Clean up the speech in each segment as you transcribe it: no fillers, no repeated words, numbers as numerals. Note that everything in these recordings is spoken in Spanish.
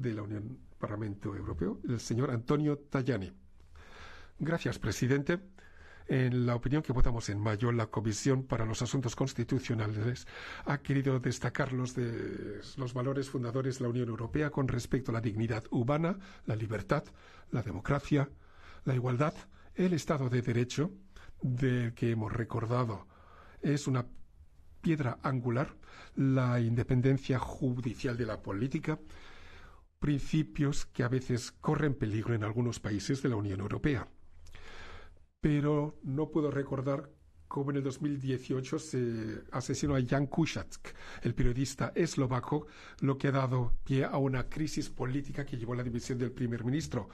de la Unión Parlamento Europeo, el señor Antonio Tajani. Gracias, presidente. En la opinión que votamos en mayo, la Comisión para los Asuntos Constitucionales ha querido destacar los valores fundadores de la Unión Europea con respecto a la dignidad humana, la libertad, la democracia, la igualdad, el Estado de Derecho, del que hemos recordado es una piedra angular, la independencia judicial de la política, principios que a veces corren peligro en algunos países de la Unión Europea. Pero no puedo recordar cómo en el 2018 se asesinó a Jan Kuciak, el periodista eslovaco, lo que ha dado pie a una crisis política que llevó a la dimisión del primer ministro.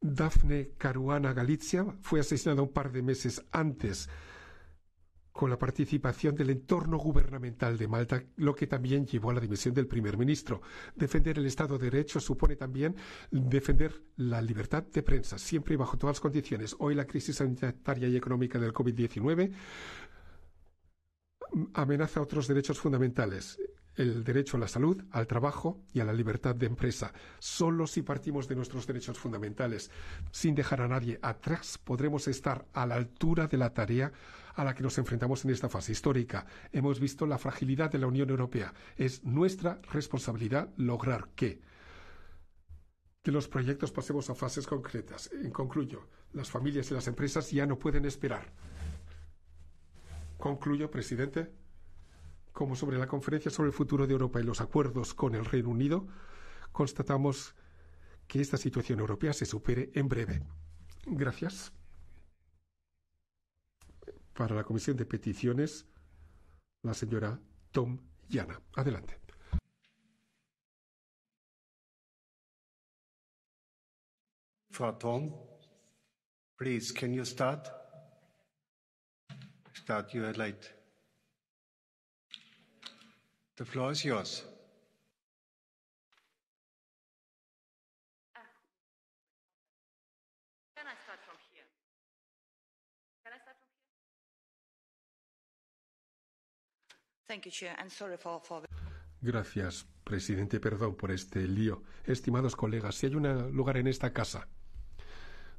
Daphne Caruana Galizia fue asesinada un par de meses antes con la participación del entorno gubernamental de Malta, lo que también llevó a la dimisión del primer ministro. Defender el Estado de Derecho supone también defender la libertad de prensa, siempre y bajo todas las condiciones. Hoy la crisis sanitaria y económica del COVID-19 amenaza otros derechos fundamentales, el derecho a la salud, al trabajo y a la libertad de empresa. Solo si partimos de nuestros derechos fundamentales, sin dejar a nadie atrás, podremos estar a la altura de la tarea a la que nos enfrentamos en esta fase histórica. Hemos visto la fragilidad de la Unión Europea. Es nuestra responsabilidad lograr que de los proyectos pasemos a fases concretas. Concluyo, las familias y las empresas ya no pueden esperar. Concluyo, presidente, como sobre la conferencia sobre el futuro de Europa y los acuerdos con el Reino Unido, constatamos que esta situación europea se supere en breve. Gracias. Para la Comisión de Peticiones, la señora Tom Yana. Adelante. Frau Tom, please, can you start? You are late. The floor is yours. Gracias, presidente. Perdón por este lío. Estimados colegas, si hay un lugar en esta casa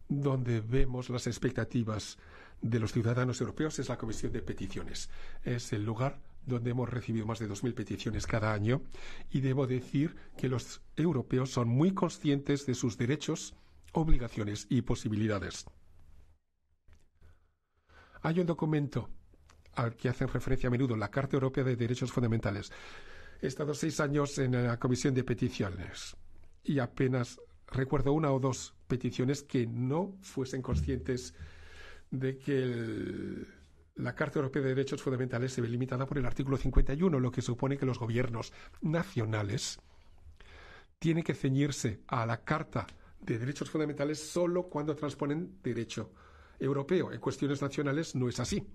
donde vemos las expectativas de los ciudadanos europeos es la Comisión de Peticiones. Es el lugar donde hemos recibido más de 2.000 peticiones cada año y debo decir que los europeos son muy conscientes de sus derechos, obligaciones y posibilidades. Hay un documento al que hacen referencia a menudo, la Carta Europea de Derechos Fundamentales. He estado 6 años en la Comisión de Peticiones y apenas recuerdo 1 o 2 peticiones que no fuesen conscientes de que la Carta Europea de Derechos Fundamentales se ve limitada por el artículo 51, lo que supone que los gobiernos nacionales tienen que ceñirse a la Carta de Derechos Fundamentales solo cuando transponen derecho europeo. En cuestiones nacionales no es así.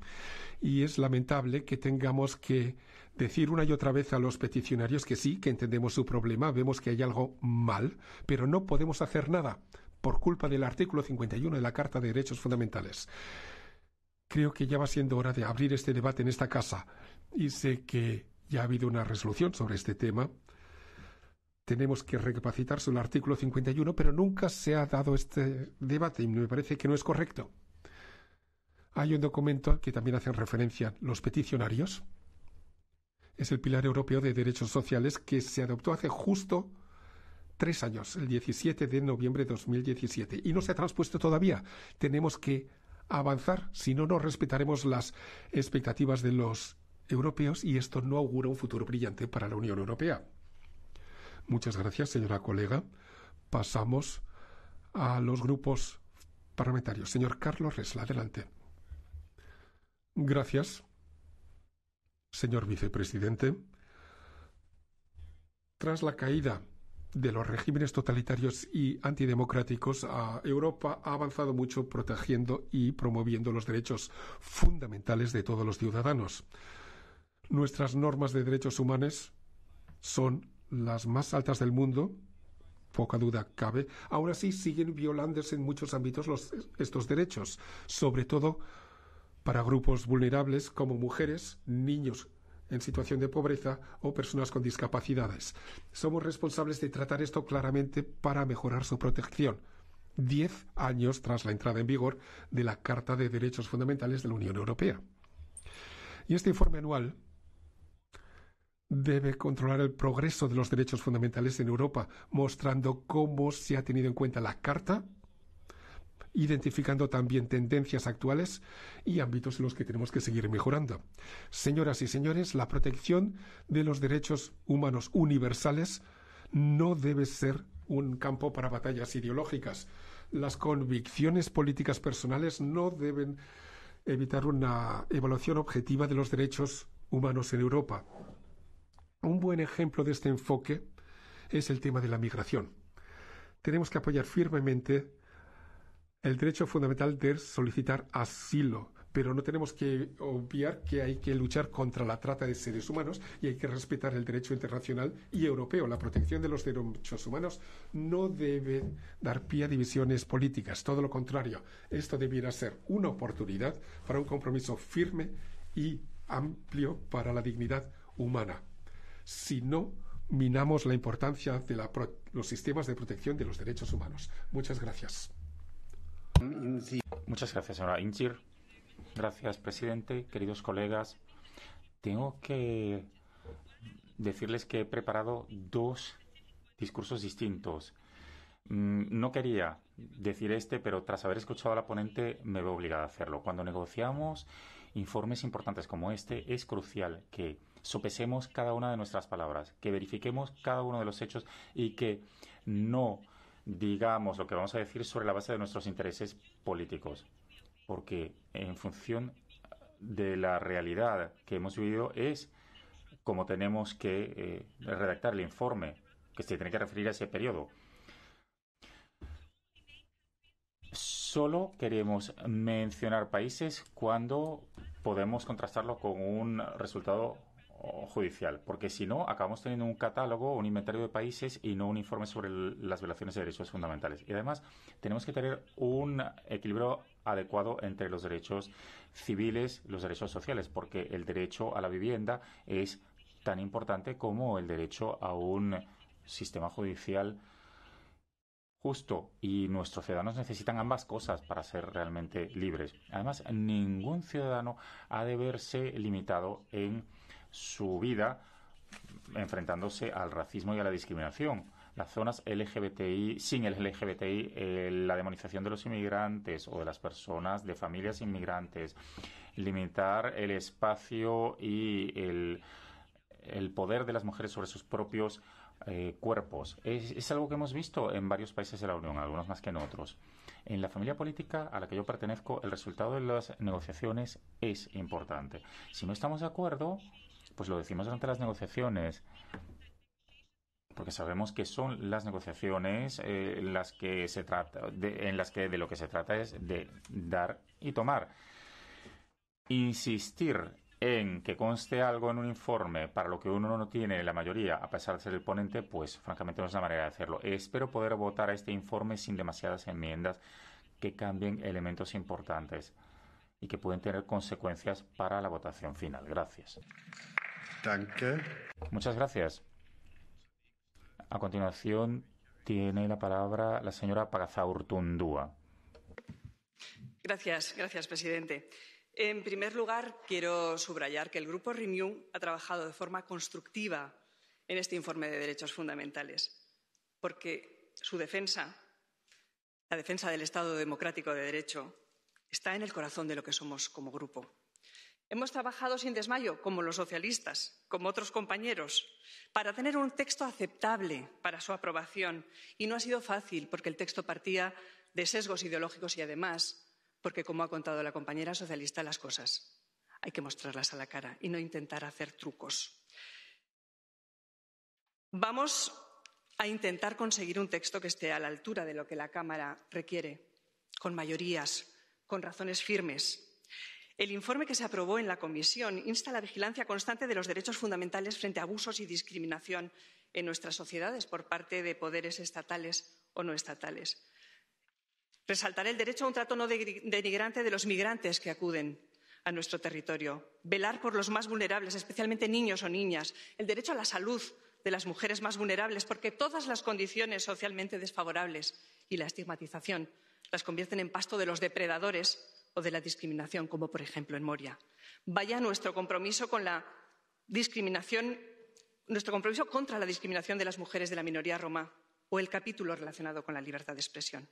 Y es lamentable que tengamos que decir una y otra vez a los peticionarios que sí, que entendemos su problema, vemos que hay algo mal, pero no podemos hacer nada por culpa del artículo 51 de la Carta de Derechos Fundamentales. Creo que ya va siendo hora de abrir este debate en esta casa. Y sé que ya ha habido una resolución sobre este tema. Tenemos que recapacitar sobre el artículo 51, pero nunca se ha dado este debate y me parece que no es correcto. Hay un documento al que también hacen referencia los peticionarios. Es el Pilar Europeo de Derechos Sociales que se adoptó hace justo 3 años, el 17 de noviembre de 2017. Y no se ha transpuesto todavía. Tenemos que avanzar, si no, no respetaremos las expectativas de los europeos y esto no augura un futuro brillante para la Unión Europea. Muchas gracias, señora colega. Pasamos a los grupos parlamentarios. Señor Carlos Resla, adelante. Gracias, señor vicepresidente. Tras la caída de los regímenes totalitarios y antidemocráticos, Europa ha avanzado mucho protegiendo y promoviendo los derechos fundamentales de todos los ciudadanos. Nuestras normas de derechos humanos son las más altas del mundo, poca duda cabe. Aún así, siguen violándose en muchos ámbitos estos derechos, sobre todo para grupos vulnerables como mujeres, niños, en situación de pobreza o personas con discapacidades. Somos responsables de tratar esto claramente para mejorar su protección. 10 años tras la entrada en vigor de la Carta de Derechos Fundamentales de la Unión Europea. Y este informe anual debe controlar el progreso de los derechos fundamentales en Europa, mostrando cómo se ha tenido en cuenta la Carta, identificando también tendencias actuales y ámbitos en los que tenemos que seguir mejorando. Señoras y señores, la protección de los derechos humanos universales no debe ser un campo para batallas ideológicas. Las convicciones políticas personales no deben evitar una evaluación objetiva de los derechos humanos en Europa. Un buen ejemplo de este enfoque es el tema de la migración. Tenemos que apoyar firmemente el derecho fundamental de solicitar asilo, pero no tenemos que obviar que hay que luchar contra la trata de seres humanos y hay que respetar el derecho internacional y europeo. La protección de los derechos humanos no debe dar pie a divisiones políticas, todo lo contrario. Esto debiera ser una oportunidad para un compromiso firme y amplio para la dignidad humana. Si no, minamos la importancia de los sistemas de protección de los derechos humanos. Muchas gracias. Muchas gracias, señora Incir. Gracias, presidente. Queridos colegas, tengo que decirles que he preparado 2 discursos distintos. No quería decir este, pero tras haber escuchado a la ponente me veo obligada a hacerlo. Cuando negociamos informes importantes como este, es crucial que sopesemos cada una de nuestras palabras, que verifiquemos cada uno de los hechos y que no digamos lo que vamos a decir sobre la base de nuestros intereses políticos. Porque en función de la realidad que hemos vivido es como tenemos que redactar el informe, que se tiene que referir a ese periodo. Solo queremos mencionar países cuando podemos contrastarlo con un resultado judicial, porque si no, acabamos teniendo un catálogo, un inventario de países y no un informe sobre las violaciones de derechos fundamentales. Y además, tenemos que tener un equilibrio adecuado entre los derechos civiles y los derechos sociales, porque el derecho a la vivienda es tan importante como el derecho a un sistema judicial justo, y nuestros ciudadanos necesitan ambas cosas para ser realmente libres. Además, ningún ciudadano ha de verse limitado en su vida enfrentándose al racismo y a la discriminación. Las zonas LGBTI, sin el LGBTI, la demonización de los inmigrantes o de las personas de familias inmigrantes, limitar el espacio y el poder de las mujeres sobre sus propios cuerpos. Es algo que hemos visto en varios países de la Unión, algunos más que en otros. En la familia política a la que yo pertenezco, el resultado de las negociaciones es importante. Si no estamos de acuerdo, pues lo decimos durante las negociaciones, porque sabemos que son las negociaciones las que se trata en las que de lo que se trata es de dar y tomar. Insistir en que conste algo en un informe para lo que uno no tiene la mayoría, a pesar de ser el ponente, pues francamente no es la manera de hacerlo. Espero poder votar a este informe sin demasiadas enmiendas que cambien elementos importantes y que pueden tener consecuencias para la votación final. Gracias. Danke. Muchas gracias. A continuación tiene la palabra la señora Pagaza Urtundua. Gracias, presidente. En primer lugar, quiero subrayar que el Grupo Renew ha trabajado de forma constructiva en este informe de derechos fundamentales, porque su defensa, la defensa del Estado democrático de derecho, está en el corazón de lo que somos como grupo. Hemos trabajado sin desmayo, como los socialistas, como otros compañeros, para tener un texto aceptable para su aprobación. Y no ha sido fácil, porque el texto partía de sesgos ideológicos y, además, porque, como ha contado la compañera socialista, las cosas hay que mostrarlas a la cara y no intentar hacer trucos. Vamos a intentar conseguir un texto que esté a la altura de lo que la Cámara requiere, con mayorías, con razones firmes. El informe que se aprobó en la comisión insta a la vigilancia constante de los derechos fundamentales frente a abusos y discriminación en nuestras sociedades por parte de poderes estatales o no estatales. Resaltaré el derecho a un trato no denigrante de los migrantes que acuden a nuestro territorio, velar por los más vulnerables, especialmente niños o niñas, el derecho a la salud de las mujeres más vulnerables, porque todas las condiciones socialmente desfavorables y la estigmatización las convierten en pasto de los depredadores o de la discriminación, como por ejemplo en Moria. Vaya nuestro compromiso con la discriminación, nuestro compromiso contra la discriminación de las mujeres de la minoría romá, o el capítulo relacionado con la libertad de expresión.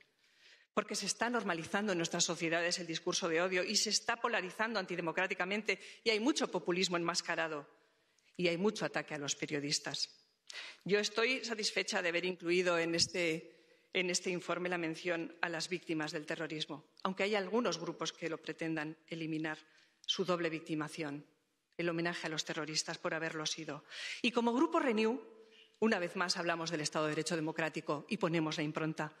Porque se está normalizando en nuestras sociedades el discurso de odio y se está polarizando antidemocráticamente, y hay mucho populismo enmascarado y hay mucho ataque a los periodistas. Yo estoy satisfecha de haber incluido en este informe la mención a las víctimas del terrorismo, aunque hay algunos grupos que lo pretendan eliminar, su doble victimación, el homenaje a los terroristas por haberlo sido. Y como Grupo Renew, una vez más hablamos del Estado de Derecho Democrático y ponemos la impronta,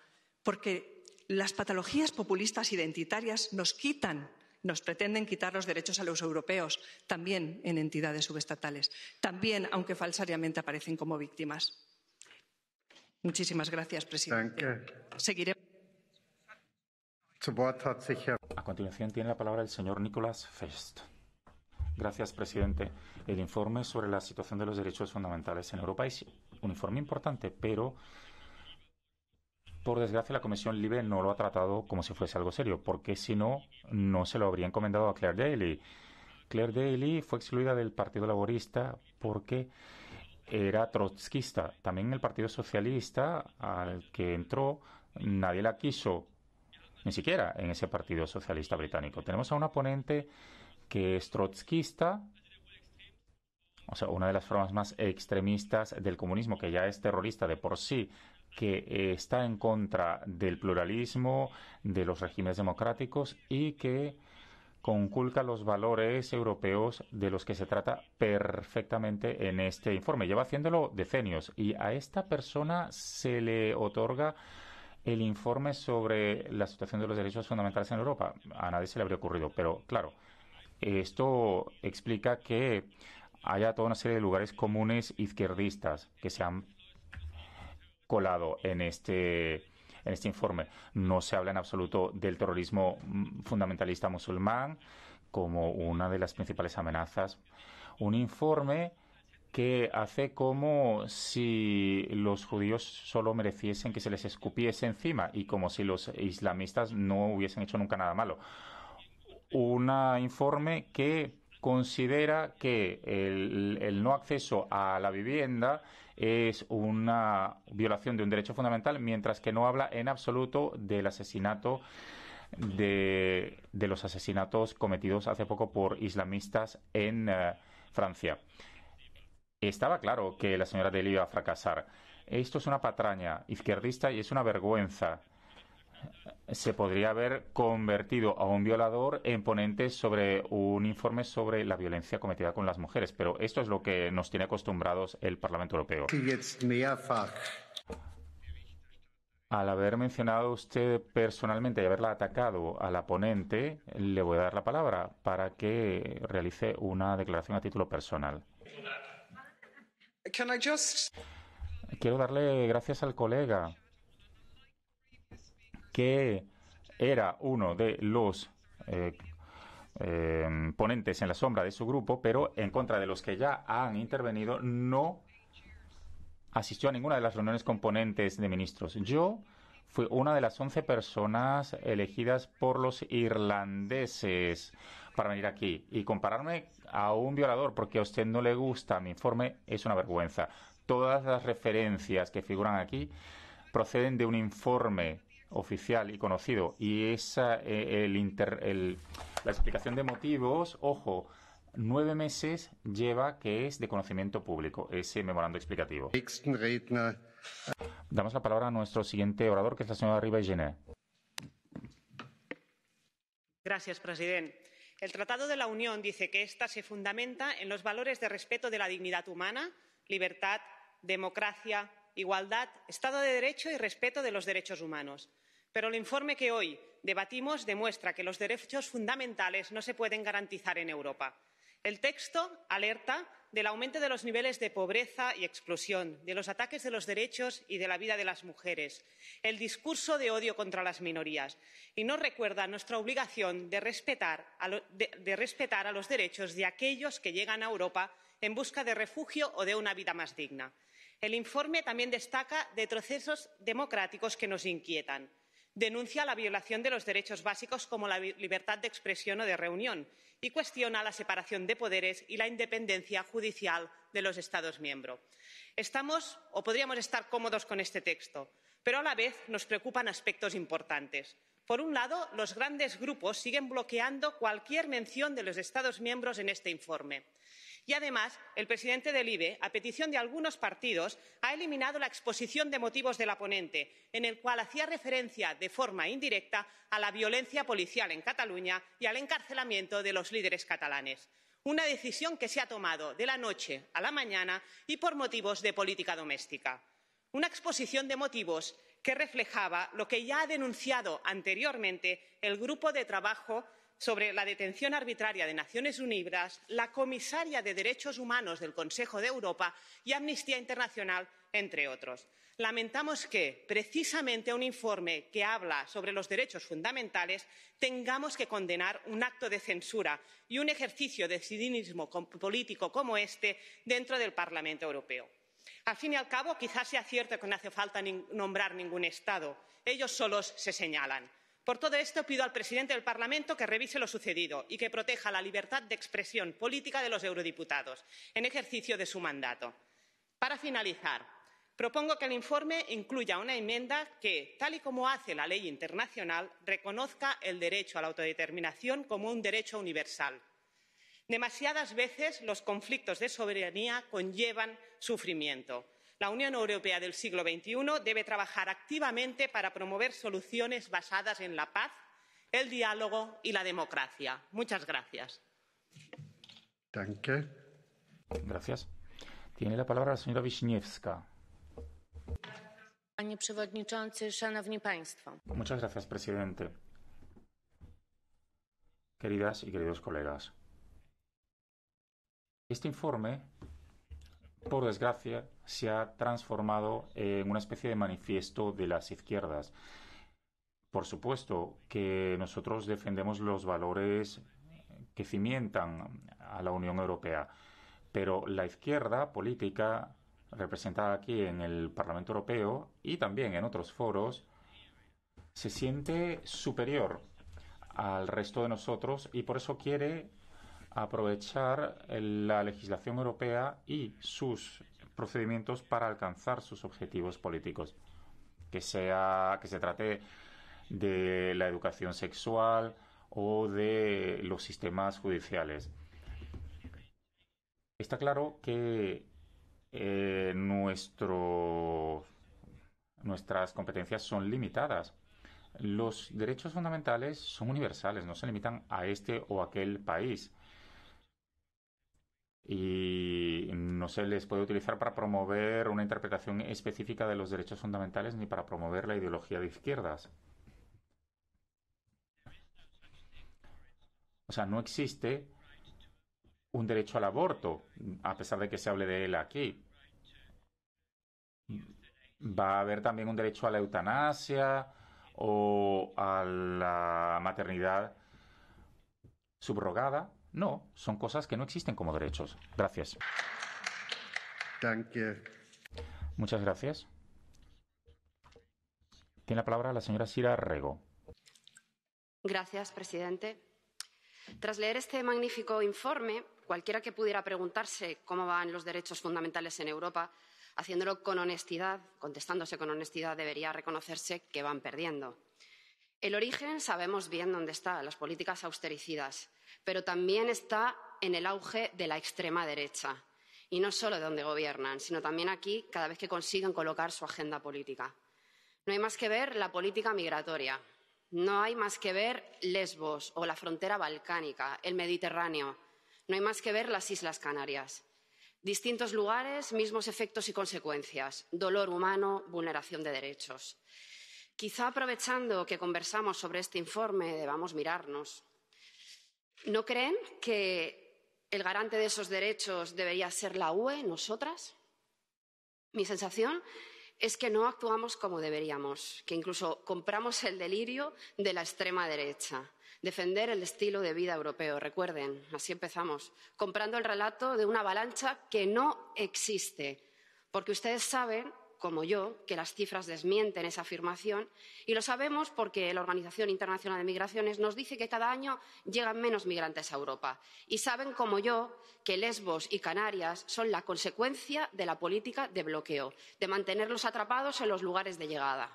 porque las patologías populistas identitarias nos pretenden quitar los derechos a los europeos, también en entidades subestatales, también, aunque falsariamente aparecen como víctimas. Muchísimas gracias, presidente. Danke. Seguiré. A continuación tiene la palabra el señor Nicolás Fest. Gracias, presidente. El informe sobre la situación de los derechos fundamentales en Europa es un informe importante, pero por desgracia la Comisión Libe no lo ha tratado como si fuese algo serio, porque si no, no se lo habría encomendado a Claire Daly. Claire Daly fue excluida del Partido Laborista porque era trotskista. También el Partido Socialista, al que entró, nadie la quiso, ni siquiera en ese Partido Socialista británico. Tenemos a una ponente que es trotskista, o sea, una de las formas más extremistas del comunismo, que ya es terrorista de por sí, que está en contra del pluralismo, de los regímenes democráticos y que conculca los valores europeos de los que se trata perfectamente en este informe. Lleva haciéndolo decenios y a esta persona se le otorga el informe sobre la situación de los derechos fundamentales en Europa. A nadie se le habría ocurrido, pero claro, esto explica que haya toda una serie de lugares comunes izquierdistas que se han colado en este informe. No se habla en absoluto del terrorismo fundamentalista musulmán como una de las principales amenazas. Un informe que hace como si los judíos solo mereciesen que se les escupiese encima y como si los islamistas no hubiesen hecho nunca nada malo. Un informe que considera que el no acceso a la vivienda es una violación de un derecho fundamental, mientras que no habla en absoluto del asesinato de los asesinatos cometidos hace poco por islamistas en Francia. Estaba claro que la señora Daly iba a fracasar. Esto es una patraña izquierdista y es una vergüenza. Se podría haber convertido a un violador en ponente sobre un informe sobre la violencia cometida con las mujeres, pero esto es lo que nos tiene acostumbrados el Parlamento Europeo. Al haber mencionado usted personalmente y haberla atacado a la ponente, le voy a dar la palabra para que realice una declaración a título personal. Quiero darle gracias al colega, que era uno de los ponentes en la sombra de su grupo, pero en contra de los que ya han intervenido, no asistió a ninguna de las reuniones con ponentes de ministros. Yo fui una de las 11 personas elegidas por los irlandeses para venir aquí. Y compararme a un violador porque a usted no le gusta mi informe es una vergüenza. Todas las referencias que figuran aquí proceden de un informe oficial y conocido, y esa la explicación de motivos, ojo, 9 meses lleva que es de conocimiento público ese memorando explicativo. Damos la palabra a nuestro siguiente orador, que es la señora Riba i Giner. Gracias, presidente. El Tratado de la Unión dice que ésta se fundamenta en los valores de respeto de la dignidad humana, libertad, democracia, igualdad, Estado de Derecho y respeto de los derechos humanos. Pero el informe que hoy debatimos demuestra que los derechos fundamentales no se pueden garantizar en Europa. El texto alerta del aumento de los niveles de pobreza y exclusión, de los ataques de los derechos y de la vida de las mujeres, el discurso de odio contra las minorías, y nos recuerda nuestra obligación de respetar a los derechos de aquellos que llegan a Europa en busca de refugio o de una vida más digna. El informe también destaca de procesos democráticos que nos inquietan. Denuncia la violación de los derechos básicos como la libertad de expresión o de reunión y cuestiona la separación de poderes y la independencia judicial de los Estados miembros. Estamos o podríamos estar cómodos con este texto, pero a la vez nos preocupan aspectos importantes. Por un lado, los grandes grupos siguen bloqueando cualquier mención de los Estados miembros en este informe. Y además, el presidente del IBE, a petición de algunos partidos, ha eliminado la exposición de motivos de la ponente, en el cual hacía referencia de forma indirecta a la violencia policial en Cataluña y al encarcelamiento de los líderes catalanes. Una decisión que se ha tomado de la noche a la mañana y por motivos de política doméstica. Una exposición de motivos que reflejaba lo que ya ha denunciado anteriormente el Grupo de Trabajo sobre la detención arbitraria de Naciones Unidas, la comisaria de Derechos Humanos del Consejo de Europa y Amnistía Internacional, entre otros. Lamentamos que, precisamente un informe que habla sobre los derechos fundamentales, tengamos que condenar un acto de censura y un ejercicio de cinismo político como este dentro del Parlamento Europeo. Al fin y al cabo, quizás sea cierto que no hace falta nombrar ningún Estado. Ellos solos se señalan. Por todo esto, pido al presidente del Parlamento que revise lo sucedido y que proteja la libertad de expresión política de los eurodiputados en ejercicio de su mandato. Para finalizar, propongo que el informe incluya una enmienda que, tal y como hace la ley internacional, reconozca el derecho a la autodeterminación como un derecho universal. Demasiadas veces los conflictos de soberanía conllevan sufrimiento. La Unión Europea del siglo XXI debe trabajar activamente para promover soluciones basadas en la paz, el diálogo y la democracia. Muchas gracias. Danke. Gracias. Tiene la palabra la señora Wisniewska. Panie Przewodniczący, Szanowni Państwo. Muchas gracias, presidente. Queridas y queridos colegas. Este informe, por desgracia, se ha transformado en una especie de manifiesto de las izquierdas. Por supuesto que nosotros defendemos los valores que cimentan a la Unión Europea, pero la izquierda política, representada aquí en el Parlamento Europeo y también en otros foros, se siente superior al resto de nosotros y por eso quiere aprovechar la legislación europea y sus procedimientos para alcanzar sus objetivos políticos. Que se trate de la educación sexual o de los sistemas judiciales. Está claro que nuestras competencias son limitadas. Los derechos fundamentales son universales, no se limitan a este o aquel país. Y no se les puede utilizar para promover una interpretación específica de los derechos fundamentales ni para promover la ideología de izquierdas. O sea, no existe un derecho al aborto, a pesar de que se hable de él aquí. Va a haber también un derecho a la eutanasia o a la maternidad subrogada. No, son cosas que no existen como derechos. Gracias. Danke. Muchas gracias. Tiene la palabra la señora Sira Rego. Gracias, presidente. Tras leer este magnífico informe, cualquiera que pudiera preguntarse cómo van los derechos fundamentales en Europa, haciéndolo con honestidad, contestándose con honestidad, debería reconocerse que van perdiendo. El origen sabemos bien dónde está, las políticas austericidas, pero también está en el auge de la extrema derecha, y no solo donde gobiernan, sino también aquí cada vez que consiguen colocar su agenda política. No hay más que ver la política migratoria, no hay más que ver Lesbos o la frontera balcánica, el Mediterráneo, no hay más que ver las Islas Canarias. Distintos lugares, mismos efectos y consecuencias, dolor humano, vulneración de derechos. Quizá aprovechando que conversamos sobre este informe debamos mirarnos. ¿No creen que el garante de esos derechos debería ser la UE, nosotras. Mi sensación es que no actuamos como deberíamos, que incluso compramos el delirio de la extrema derecha. Defender el estilo de vida europeo, recuerden, así empezamos, comprando el relato de una avalancha que no existe, porque ustedes saben, como yo, que las cifras desmienten esa afirmación y lo sabemos porque la Organización Internacional de Migraciones nos dice que cada año llegan menos migrantes a Europa y saben, como yo, que Lesbos y Canarias son la consecuencia de la política de bloqueo, de mantenerlos atrapados en los lugares de llegada,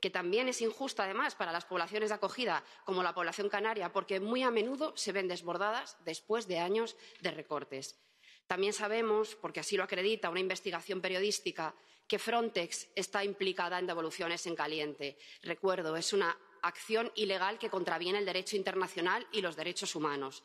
que también es injusta además para las poblaciones de acogida como la población canaria porque muy a menudo se ven desbordadas después de años de recortes. También sabemos, porque así lo acredita una investigación periodística, que Frontex está implicada en devoluciones en caliente. Recuerdo, es una acción ilegal que contraviene el derecho internacional y los derechos humanos.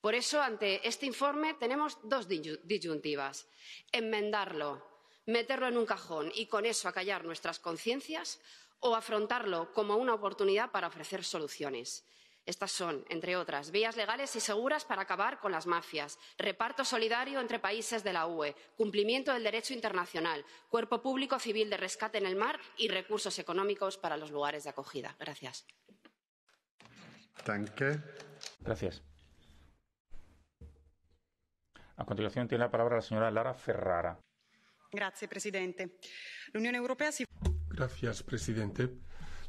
Por eso, ante este informe tenemos dos disyuntivas. Enmendarlo, meterlo en un cajón y con eso acallar nuestras conciencias, o afrontarlo como una oportunidad para ofrecer soluciones. Estas son, entre otras, vías legales y seguras para acabar con las mafias, reparto solidario entre países de la UE, cumplimiento del derecho internacional, cuerpo público civil de rescate en el mar y recursos económicos para los lugares de acogida. Gracias. Danke. Gracias. A continuación tiene la palabra la señora Lara Ferrara. Gracias, presidente. La Unión Europea... Gracias, presidente.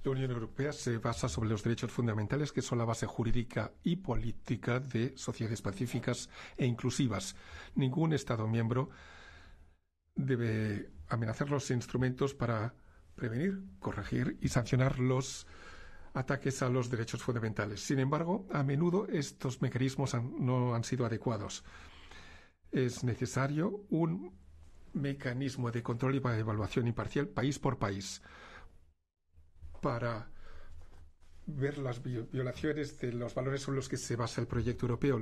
La Unión Europea se basa sobre los derechos fundamentales que son la base jurídica y política de sociedades pacíficas e inclusivas. Ningún Estado miembro debe amenazar los instrumentos para prevenir, corregir y sancionar los ataques a los derechos fundamentales. Sin embargo, a menudo estos mecanismos no han sido adecuados. Es necesario un mecanismo de control y de evaluación imparcial país por país, para ver las violaciones de los valores sobre los que se basa el proyecto europeo.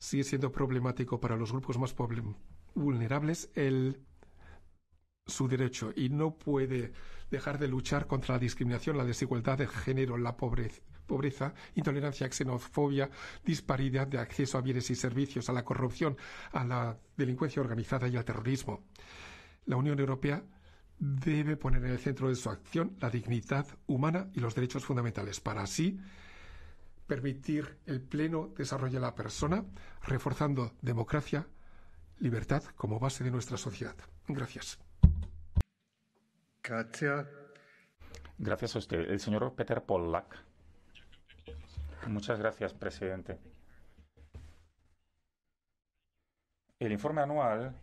Sigue siendo problemático para los grupos más vulnerables su derecho y no puede dejar de luchar contra la discriminación, la desigualdad de género, la pobreza, intolerancia, xenofobia, disparidad de acceso a bienes y servicios, a la corrupción, a la delincuencia organizada y al terrorismo. La Unión Europea debe poner en el centro de su acción la dignidad humana y los derechos fundamentales, para así permitir el pleno desarrollo de la persona, reforzando democracia, libertad como base de nuestra sociedad. Gracias. Katia. Gracias a usted. El señor Peter Pollack. Muchas gracias, presidente. El informe anual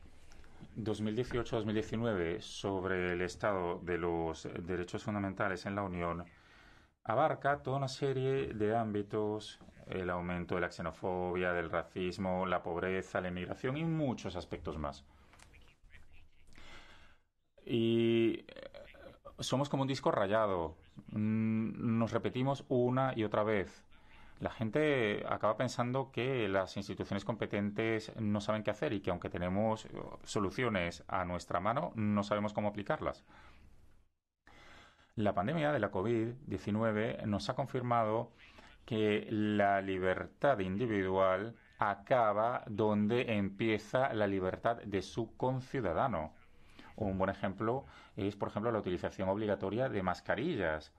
2018-2019 sobre el estado de los derechos fundamentales en la Unión abarca toda una serie de ámbitos: el aumento de la xenofobia, del racismo, la pobreza, la inmigración y muchos aspectos más. Y somos como un disco rayado, nos repetimos una y otra vez. La gente acaba pensando que las instituciones competentes no saben qué hacer y que aunque tenemos soluciones a nuestra mano, no sabemos cómo aplicarlas. La pandemia de la COVID-19 nos ha confirmado que la libertad individual acaba donde empieza la libertad de su conciudadano. Un buen ejemplo es, por ejemplo, la utilización obligatoria de mascarillas.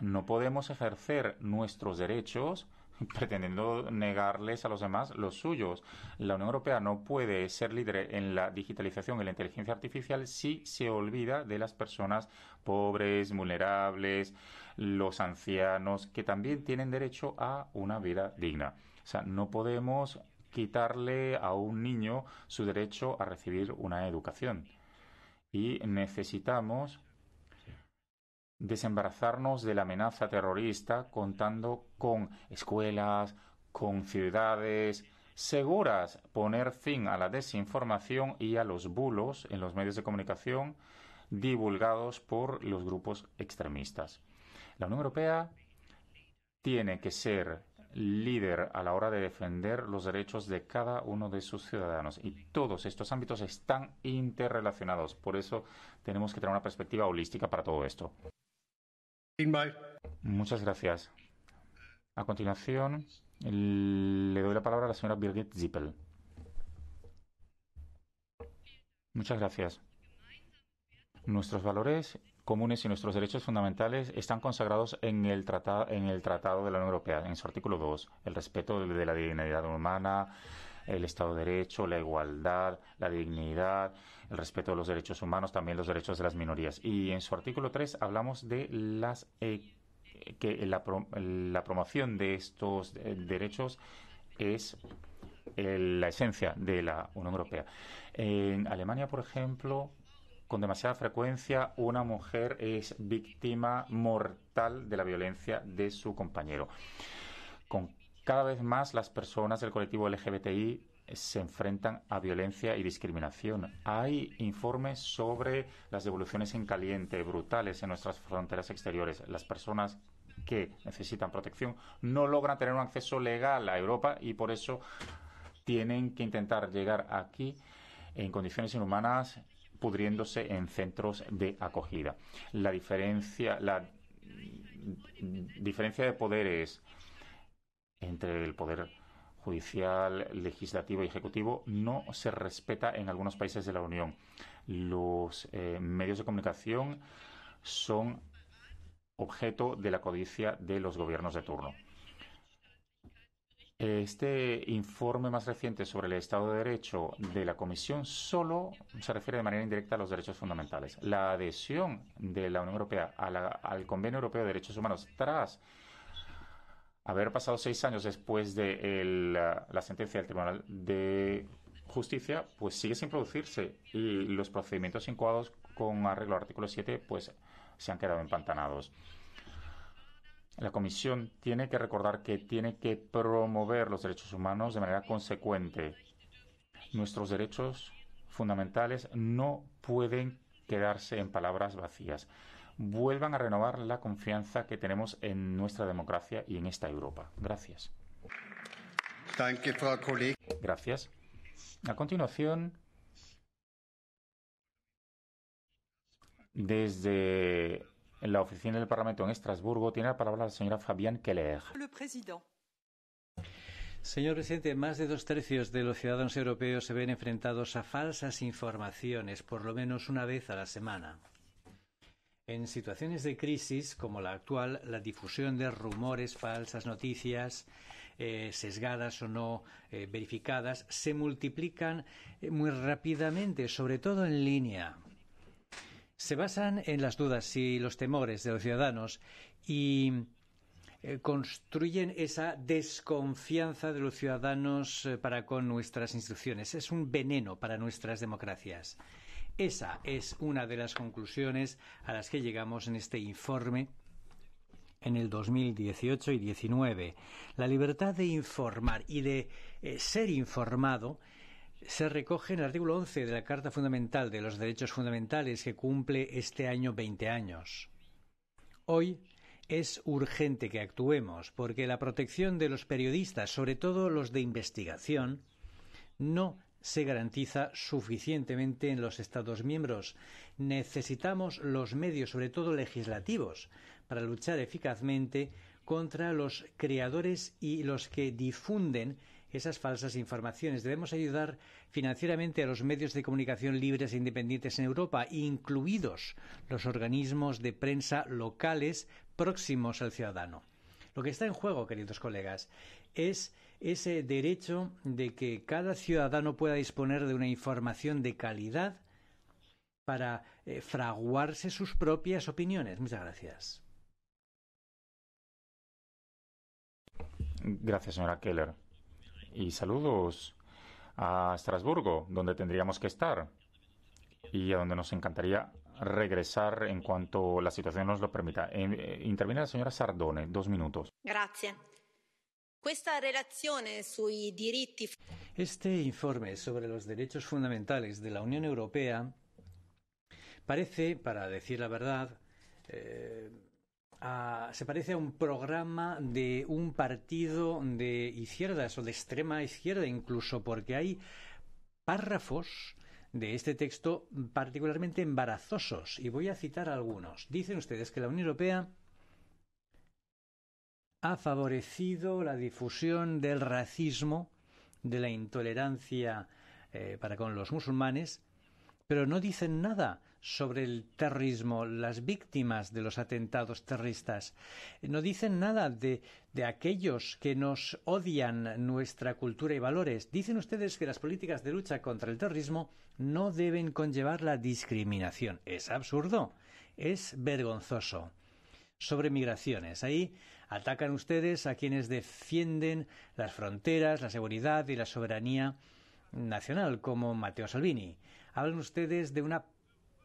No podemos ejercer nuestros derechos pretendiendo negarles a los demás los suyos. La Unión Europea no puede ser líder en la digitalización y la inteligencia artificial si se olvida de las personas pobres, vulnerables, los ancianos, que también tienen derecho a una vida digna. O sea, no podemos quitarle a un niño su derecho a recibir una educación. Y necesitamos desembarazarnos de la amenaza terrorista contando con escuelas, con ciudades seguras, poner fin a la desinformación y a los bulos en los medios de comunicación divulgados por los grupos extremistas. La Unión Europea tiene que ser líder a la hora de defender los derechos de cada uno de sus ciudadanos. Y todos estos ámbitos están interrelacionados. Por eso tenemos que tener una perspectiva holística para todo esto. Muchas gracias. A continuación, le doy la palabra a la señora Birgit Zippel. Muchas gracias. Nuestros valores comunes y nuestros derechos fundamentales están consagrados en el Tratado de la Unión Europea, en su artículo 2, el respeto de la dignidad humana, el Estado de Derecho, la igualdad, la dignidad, el respeto de los derechos humanos, también los derechos de las minorías. Y en su artículo 3 hablamos de la promoción de estos derechos es la esencia de la Unión Europea. En Alemania, por ejemplo, con demasiada frecuencia una mujer es víctima mortal de la violencia de su compañero. Cada vez más las personas del colectivo LGBTI se enfrentan a violencia y discriminación. Hay informes sobre las devoluciones en caliente, brutales en nuestras fronteras exteriores. Las personas que necesitan protección no logran tener un acceso legal a Europa y por eso tienen que intentar llegar aquí en condiciones inhumanas, pudriéndose en centros de acogida. La diferencia de poderes entre el poder judicial, legislativo y ejecutivo no se respeta en algunos países de la Unión. Los medios de comunicación son objeto de la codicia de los gobiernos de turno. Este informe más reciente sobre el Estado de Derecho de la Comisión solo se refiere de manera indirecta a los derechos fundamentales. La adhesión de la Unión Europea al Convenio Europeo de Derechos Humanos tras haber pasado 6 años después de la sentencia del Tribunal de Justicia, pues sigue sin producirse y los procedimientos incoados con arreglo al artículo 7 pues se han quedado empantanados. La Comisión tiene que recordar que tiene que promover los derechos humanos de manera consecuente. Nuestros derechos fundamentales no pueden quedarse en palabras vacías. Vuelvan a renovar la confianza que tenemos en nuestra democracia y en esta Europa. Gracias. Gracias. A continuación, desde la oficina del Parlamento en Estrasburgo, tiene la palabra la señora Fabián Keller. Señor presidente, más de 2/3 de los ciudadanos europeos se ven enfrentados a falsas informaciones, por lo menos una vez a la semana. En situaciones de crisis como la actual, la difusión de rumores, falsas noticias, sesgadas o no verificadas, se multiplican muy rápidamente, sobre todo en línea. Se basan en las dudas y los temores de los ciudadanos y construyen esa desconfianza de los ciudadanos para con nuestras instituciones. Es un veneno para nuestras democracias. Esa es una de las conclusiones a las que llegamos en este informe en el 2018 y 2019. La libertad de informar y de ser informado se recoge en el artículo 11 de la Carta Fundamental de los Derechos Fundamentales que cumple este año 20 años. Hoy es urgente que actuemos porque la protección de los periodistas, sobre todo los de investigación, no se garantiza suficientemente en los Estados miembros. Necesitamos los medios, sobre todo legislativos, para luchar eficazmente contra los creadores y los que difunden esas falsas informaciones. Debemos ayudar financieramente a los medios de comunicación libres e independientes en Europa, incluidos los organismos de prensa locales próximos al ciudadano. Lo que está en juego, queridos colegas, es ese derecho de que cada ciudadano pueda disponer de una información de calidad para fraguarse sus propias opiniones. Muchas gracias. Gracias, señora Keller. Y saludos a Estrasburgo, donde tendríamos que estar y a donde nos encantaría regresar en cuanto la situación nos lo permita. Interviene la señora Sardone, 2 minutos. Gracias. Este informe sobre los derechos fundamentales de la Unión Europea parece, para decir la verdad, se parece a un programa de un partido de izquierdas o de extrema izquierda incluso, porque hay párrafos de este texto particularmente embarazosos, y voy a citar algunos. Dicen ustedes que la Unión Europea ha favorecido la difusión del racismo, de la intolerancia para con los musulmanes, pero no dicen nada sobre el terrorismo, las víctimas de los atentados terroristas. No dicen nada de aquellos que nos odian nuestra cultura y valores. Dicen ustedes que las políticas de lucha contra el terrorismo no deben conllevar la discriminación. Es absurdo, es vergonzoso. Sobre migraciones. Ahí atacan ustedes a quienes defienden las fronteras, la seguridad y la soberanía nacional, como Matteo Salvini. Hablan ustedes de una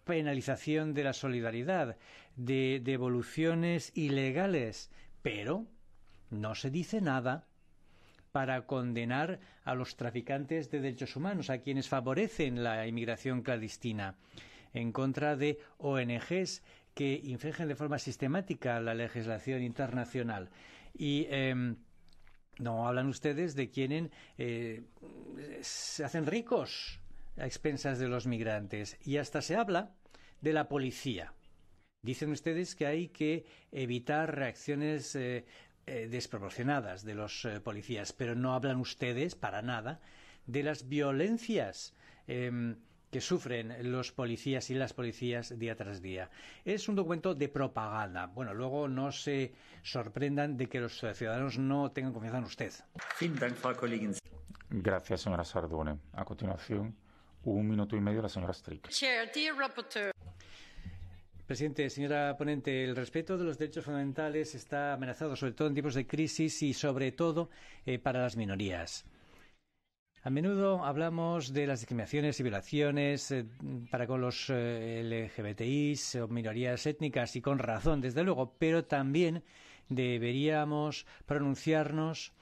penalización de la solidaridad, de devoluciones ilegales, pero no se dice nada para condenar a los traficantes de derechos humanos, a quienes favorecen la inmigración clandestina, en contra de ONGs que infringen de forma sistemática la legislación internacional. Y no hablan ustedes de quienes se hacen ricos a expensas de los migrantes. Y hasta se habla de la policía. Dicen ustedes que hay que evitar reacciones desproporcionadas de los policías, pero no hablan ustedes para nada de las violencias que sufren los policías y las policías día tras día. Es un documento de propaganda. Bueno, luego no se sorprendan de que los ciudadanos no tengan confianza en usted. Gracias, señora Sardone. A continuación, 1 minuto y medio la señora Strick. Presidente, señora ponente, el respeto de los derechos fundamentales está amenazado, sobre todo en tiempos de crisis y sobre todo para las minorías. A menudo hablamos de las discriminaciones y violaciones para con los LGBTIs o minorías étnicas, y con razón, desde luego, pero también deberíamos pronunciarnos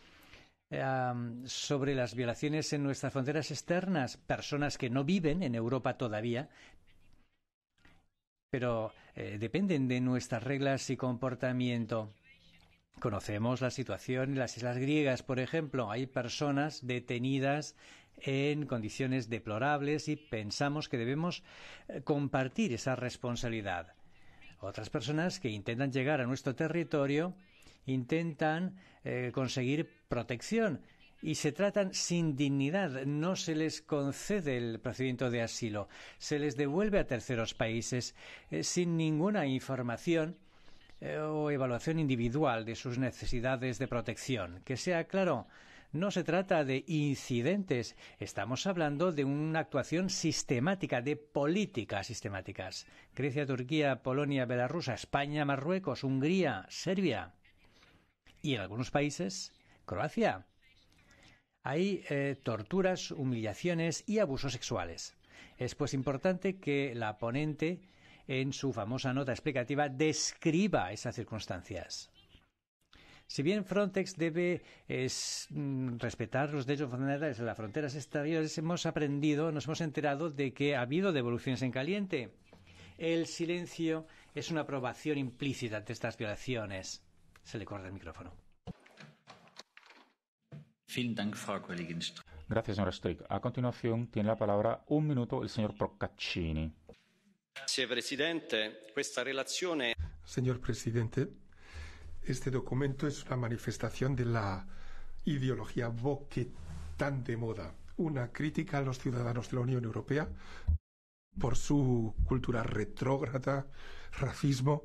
sobre las violaciones en nuestras fronteras externas, personas que no viven en Europa todavía, pero dependen de nuestras reglas y comportamiento. Conocemos la situación en las islas griegas, por ejemplo. Hay personas detenidas en condiciones deplorables y pensamos que debemos compartir esa responsabilidad. Otras personas que intentan llegar a nuestro territorio intentan conseguir protección y se tratan sin dignidad. No se les concede el procedimiento de asilo. Se les devuelve a terceros países sin ninguna información o evaluación individual de sus necesidades de protección. Que sea claro, no se trata de incidentes, estamos hablando de una actuación sistemática, de políticas sistemáticas. Grecia, Turquía, Polonia, Bielorrusia, España, Marruecos, Hungría, Serbia y en algunos países, Croacia. Hay torturas, humillaciones y abusos sexuales. Es pues importante que la ponente, en su famosa nota explicativa, describa esas circunstancias. Si bien Frontex debe respetar los derechos fundamentales en las fronteras exteriores, hemos aprendido, nos hemos enterado de que ha habido devoluciones en caliente. El silencio es una aprobación implícita de estas violaciones. Se le corta el micrófono. Gracias, señora Strick. A continuación tiene la palabra 1 minuto el señor Procaccini. Señor presidente, este documento es una manifestación de la ideología woke tan de moda, una crítica a los ciudadanos de la Unión Europea por su cultura retrógrada, racismo,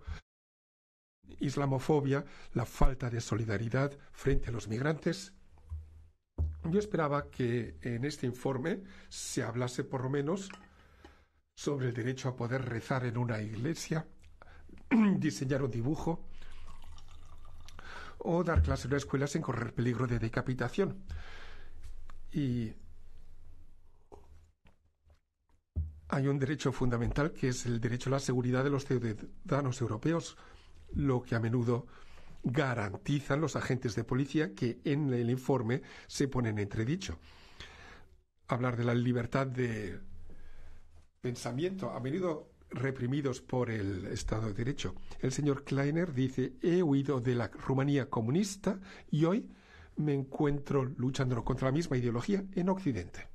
islamofobia, la falta de solidaridad frente a los migrantes. Yo esperaba que en este informe se hablase por lo menos sobre el derecho a poder rezar en una iglesia, diseñar un dibujo o dar clase en una escuela sin correr peligro de decapitación. Y hay un derecho fundamental que es el derecho a la seguridad de los ciudadanos europeos, lo que a menudo garantizan los agentes de policía que en el informe se ponen entredicho. Hablar de la libertad de pensamiento, a menudo reprimidos por el Estado de Derecho. El señor Kleiner dice: he huido de la Rumanía comunista y hoy me encuentro luchando contra la misma ideología en Occidente.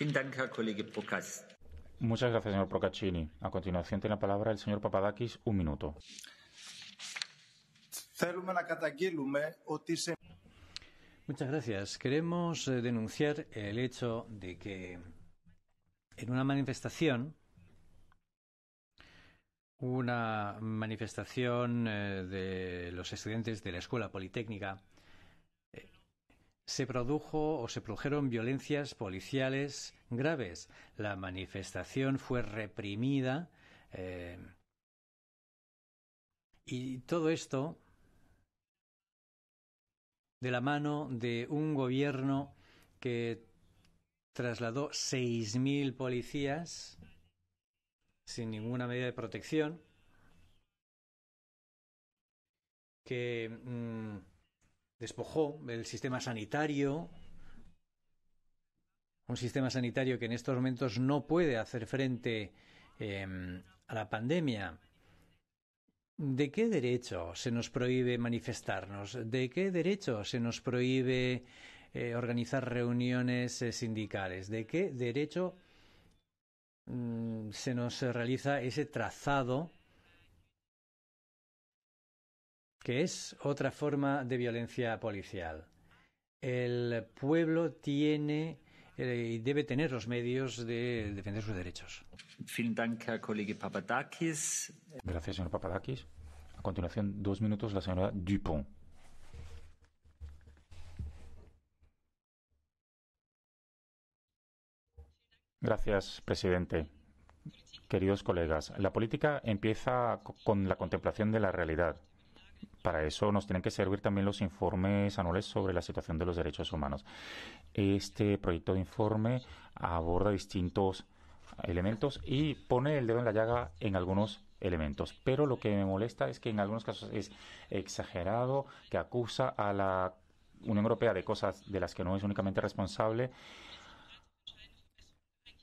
Muchas gracias, señor Procaccini. A continuación tiene la palabra el señor Papadakis, 1 minuto. Muchas gracias. Queremos denunciar el hecho de que en una manifestación, de los estudiantes de la Escuela Politécnica, se produjo o se produjeron violencias policiales graves. La manifestación fue reprimida y todo esto de la mano de un gobierno que trasladó 6.000 policías sin ninguna medida de protección, que despojó el sistema sanitario, un sistema sanitario que en estos momentos no puede hacer frente a la pandemia. ¿De qué derecho se nos prohíbe manifestarnos? ¿De qué derecho se nos prohíbe organizar reuniones sindicales? ¿De qué derecho se nos realiza ese trazado que es otra forma de violencia policial? El pueblo tiene y debe tener los medios de defender sus derechos. Gracias, señor Papadakis. A continuación, 2 minutos, la señora Dupont. Gracias, presidente. Queridos colegas, la política empieza con la contemplación de la realidad. Para eso nos tienen que servir también los informes anuales sobre la situación de los derechos humanos. Este proyecto de informe aborda distintos elementos y pone el dedo en la llaga en algunos elementos. Pero lo que me molesta es que en algunos casos es exagerado, que acusa a la Unión Europea de cosas de las que no es únicamente responsable,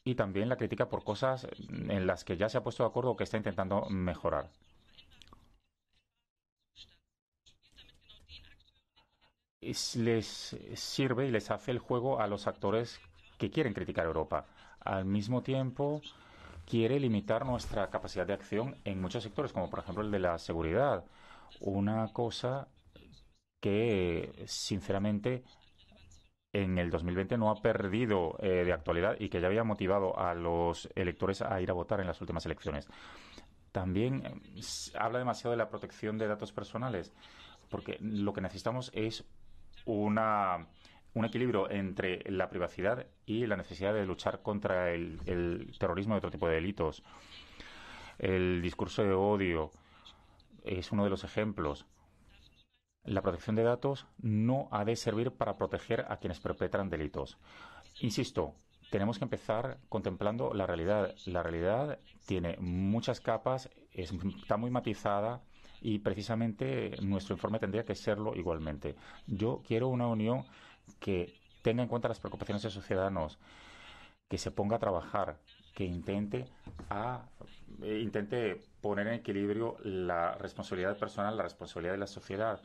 y también la crítica por cosas en las que ya se ha puesto de acuerdo o que está intentando mejorar. Les sirve y les hace el juego a los actores que quieren criticar a Europa. Al mismo tiempo, quiere limitar nuestra capacidad de acción en muchos sectores, como por ejemplo el de la seguridad. Una cosa que, sinceramente, en el 2020 no ha perdido de actualidad y que ya había motivado a los electores a ir a votar en las últimas elecciones. También habla demasiado de la protección de datos personales, porque lo que necesitamos es un equilibrio entre la privacidad y la necesidad de luchar contra el terrorismo y otro tipo de delitos. El discurso de odio es uno de los ejemplos. La protección de datos no ha de servir para proteger a quienes perpetran delitos. Insisto, tenemos que empezar contemplando la realidad. La realidad tiene muchas capas, está muy matizada y precisamente nuestro informe tendría que serlo igualmente. Yo quiero una unión que tenga en cuenta las preocupaciones de sus ciudadanos, que se ponga a trabajar, que intente poner en equilibrio la responsabilidad personal, la responsabilidad de la sociedad.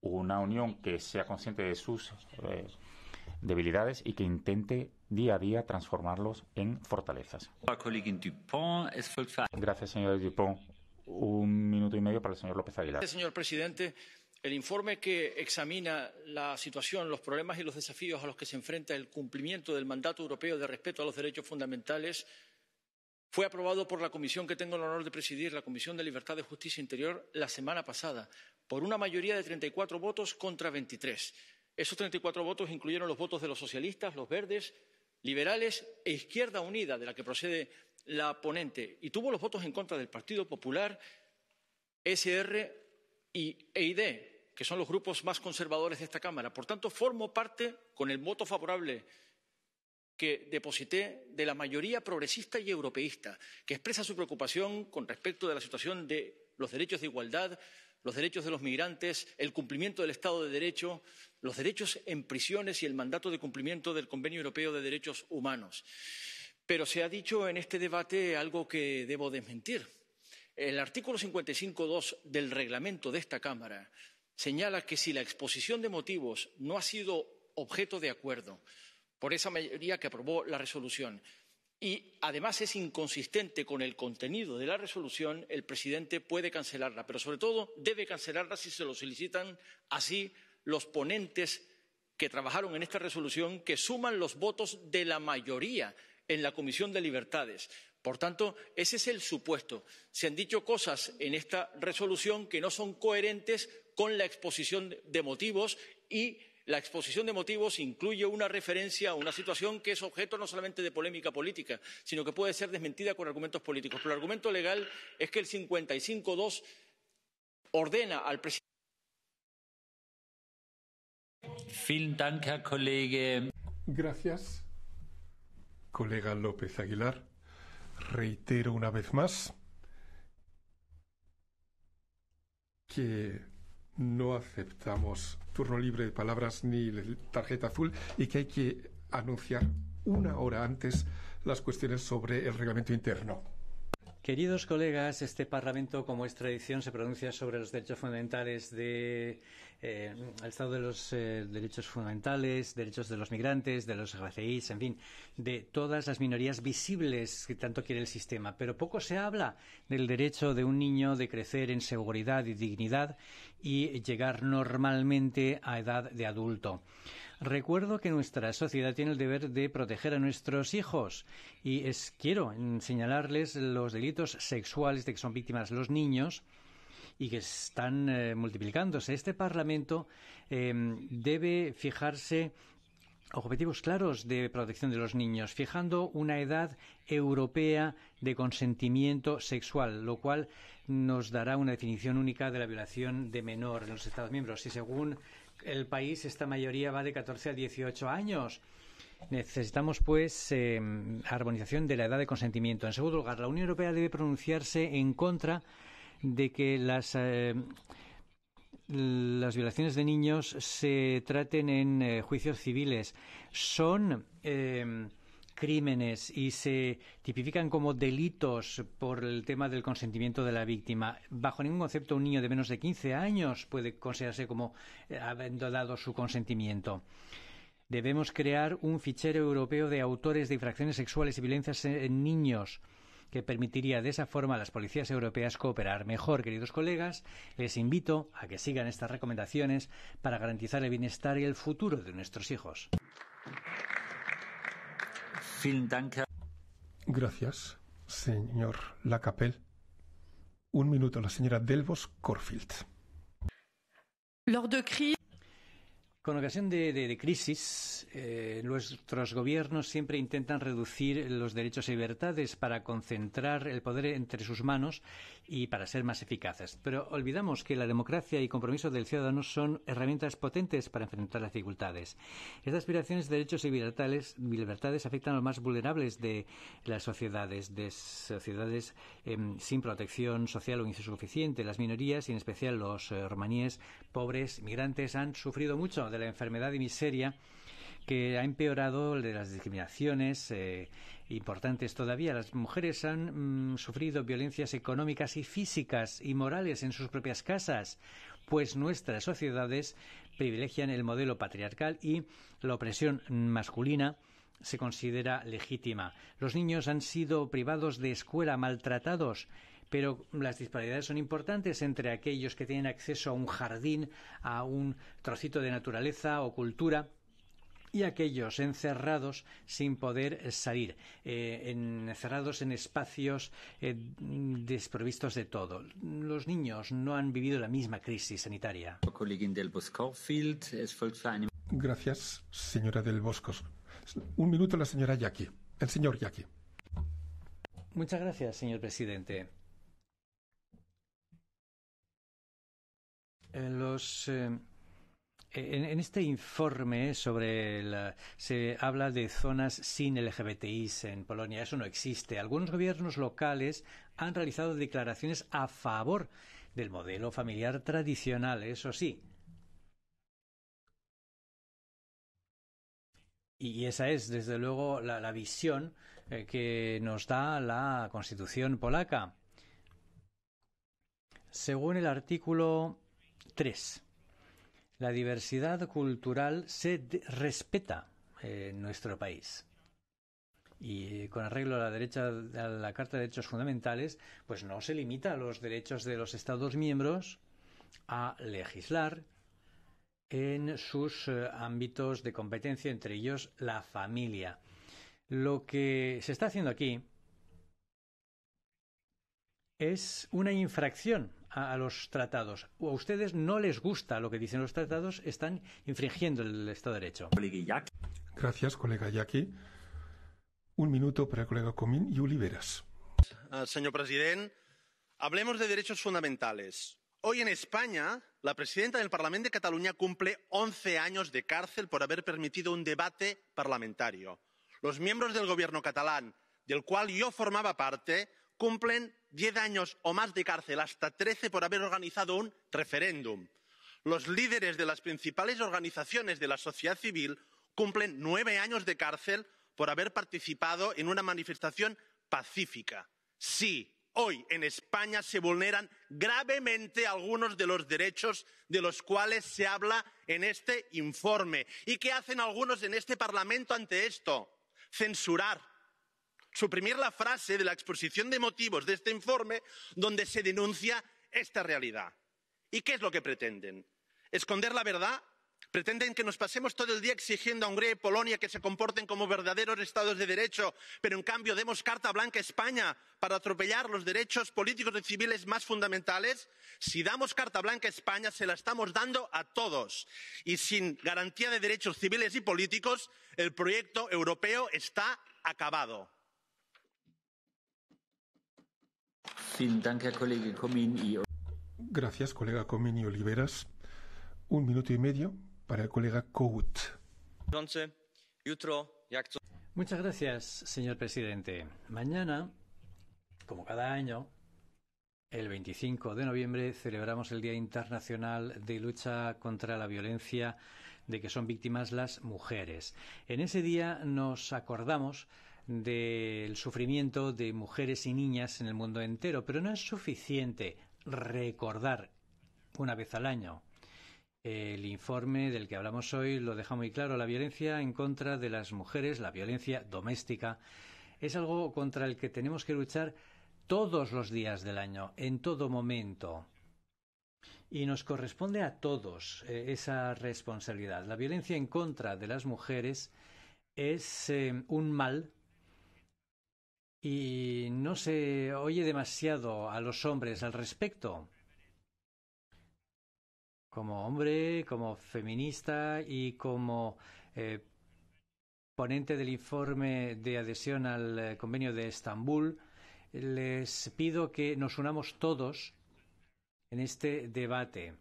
Una unión que sea consciente de sus debilidades y que intente día a día transformarlos en fortalezas. Gracias, señor Dupont. 1 minuto y medio para el señor López Aguilar. Gracias, señor presidente. El informe que examina la situación, los problemas y los desafíos a los que se enfrenta el cumplimiento del mandato europeo de respeto a los derechos fundamentales fue aprobado por la comisión que tengo el honor de presidir, la Comisión de Libertades, Justicia e Interior, la semana pasada, por una mayoría de 34 votos contra 23. Esos 34 votos incluyeron los votos de los socialistas, los verdes, liberales e Izquierda Unida, de la que procede la ponente, y tuvo los votos en contra del Partido Popular, SR y EID, que son los grupos más conservadores de esta Cámara. Por tanto, formo parte, con el voto favorable que deposité, de la mayoría progresista y europeísta, que expresa su preocupación con respecto de la situación de los derechos de igualdad, los derechos de los migrantes, el cumplimiento del Estado de Derecho, los derechos en prisiones y el mandato de cumplimiento del Convenio Europeo de Derechos Humanos. Pero se ha dicho en este debate algo que debo desmentir. El artículo 55.2 del reglamento de esta Cámara señala que si la exposición de motivos no ha sido objeto de acuerdo por esa mayoría que aprobó la resolución y además es inconsistente con el contenido de la resolución, el presidente puede cancelarla, pero sobre todo debe cancelarla si se lo solicitan así los ponentes que trabajaron en esta resolución, que suman los votos de la mayoría en la Comisión de Libertades. Por tanto, ese es el supuesto. Se han dicho cosas en esta resolución que no son coherentes con la exposición de motivos, y la exposición de motivos incluye una referencia a una situación que es objeto no solamente de polémica política, sino que puede ser desmentida con argumentos políticos. Pero el argumento legal es que el 55.2 ordena al presidente. Vielen Dank, Herr Kollege. Gracias, colega López Aguilar. Reitero una vez más que no aceptamos turno libre de palabras ni tarjeta azul, y que hay que anunciar una hora antes las cuestiones sobre el reglamento interno. Queridos colegas, este Parlamento, como es tradición, se pronuncia sobre los derechos fundamentales del Estado de los derechos fundamentales, derechos de los migrantes, de los LGBTIs, en fin, de todas las minorías visibles que tanto quiere el sistema. Pero poco se habla del derecho de un niño de crecer en seguridad y dignidad y llegar normalmente a edad de adulto. Recuerdo que nuestra sociedad tiene el deber de proteger a nuestros hijos, y quiero señalarles los delitos sexuales de que son víctimas los niños y que están multiplicándose. Este Parlamento debe fijarse objetivos claros de protección de los niños, fijando una edad europea de consentimiento sexual, lo cual nos dará una definición única de la violación de menor en los Estados miembros. Y según el país, esta mayoría va de 14 a 18 años. Necesitamos, pues, armonización de la edad de consentimiento. En segundo lugar, la Unión Europea debe pronunciarse en contra de que las violaciones de niños se traten en juicios civiles. Son crímenes y se tipifican como delitos por el tema del consentimiento de la víctima. Bajo ningún concepto un niño de menos de 15 años puede considerarse como habiendo dado su consentimiento. Debemos crear un fichero europeo de autores de infracciones sexuales y violencias en niños, que permitiría de esa forma a las policías europeas cooperar mejor. Queridos colegas, les invito a que sigan estas recomendaciones para garantizar el bienestar y el futuro de nuestros hijos. Gracias, señor Lacapelle. Un minuto, la señora Delbos Corfield. Con ocasión de crisis, nuestros gobiernos siempre intentan reducir los derechos y libertades para concentrar el poder entre sus manos y para ser más eficaces. Pero olvidamos que la democracia y compromiso del ciudadano son herramientas potentes para enfrentar las dificultades. Estas aspiraciones de derechos y libertades afectan a los más vulnerables de las sociedades, sin protección social o insuficiente. Las minorías, y en especial los romaníes, pobres, migrantes, han sufrido mucho de la enfermedad y miseria que ha empeorado, de las discriminaciones importantes todavía. Las mujeres han sufrido violencias económicas y físicas y morales en sus propias casas, pues nuestras sociedades privilegian el modelo patriarcal y la opresión masculina se considera legítima. Los niños han sido privados de escuela, maltratados. Pero las disparidades son importantes entre aquellos que tienen acceso a un jardín, a un trocito de naturaleza o cultura, y aquellos encerrados sin poder salir, encerrados en espacios desprovistos de todo. Los niños no han vivido la misma crisis sanitaria. Gracias, señora Delbos. Un minuto la señora Jackie. El señor Jackie. Muchas gracias, señor presidente. En este informe se habla de zonas sin LGBTIs en Polonia. Eso no existe. Algunos gobiernos locales han realizado declaraciones a favor del modelo familiar tradicional, eso sí. Y esa es, desde luego, la visión que nos da la Constitución polaca. Según el artículo 3, la diversidad cultural se respeta en nuestro país. y con arreglo a la derecha, a la Carta de Derechos Fundamentales, pues no se limita a los derechos de los Estados miembros a legislar en sus ámbitos de competencia, entre ellos la familia. Lo que se está haciendo aquí es una infracción a los tratados. O a ustedes no les gusta lo que dicen los tratados, están infringiendo el Estado de Derecho. Gracias, colega Jackie. Un minuto para el colega Comín y Oliveras. Señor presidente, hablemos de derechos fundamentales. Hoy en España, la presidenta del Parlamento de Cataluña cumple 11 años de cárcel por haber permitido un debate parlamentario. Los miembros del gobierno catalán, del cual yo formaba parte, cumplen 10 años o más de cárcel, hasta 13 por haber organizado un referéndum. Los líderes de las principales organizaciones de la sociedad civil cumplen 9 años de cárcel por haber participado en una manifestación pacífica. Sí, hoy en España se vulneran gravemente algunos de los derechos de los cuales se habla en este informe. ¿Y qué hacen algunos en este Parlamento ante esto? Censurar. Suprimir la frase de la exposición de motivos de este informe donde se denuncia esta realidad. ¿Y qué es lo que pretenden? ¿Esconder la verdad? Pretenden que nos pasemos todo el día exigiendo a Hungría y Polonia que se comporten como verdaderos estados de derecho, pero en cambio demos carta blanca a España para atropellar los derechos políticos y civiles más fundamentales. Si damos carta blanca a España, se la estamos dando a todos. Y sin garantía de derechos civiles y políticos, el proyecto europeo está acabado. Gracias, colega Comín y Oliveras. Un minuto y medio para el colega Kout. Muchas gracias, señor presidente. Mañana, como cada año, el 25 de noviembre celebramos el Día Internacional de Lucha contra la Violencia de que son víctimas las mujeres. En ese día nos acordamos del sufrimiento de mujeres y niñas en el mundo entero, pero no es suficiente recordar una vez al año. El informe del que hablamos hoy lo deja muy claro. La violencia en contra de las mujeres, la violencia doméstica, es algo contra el que tenemos que luchar todos los días del año, en todo momento. Y nos corresponde a todos esa responsabilidad. La violencia en contra de las mujeres es un mal. Y no se oye demasiado a los hombres al respecto. Como hombre, como feminista y como ponente del informe de adhesión al Convenio de Estambul, les pido que nos unamos todos en este debate.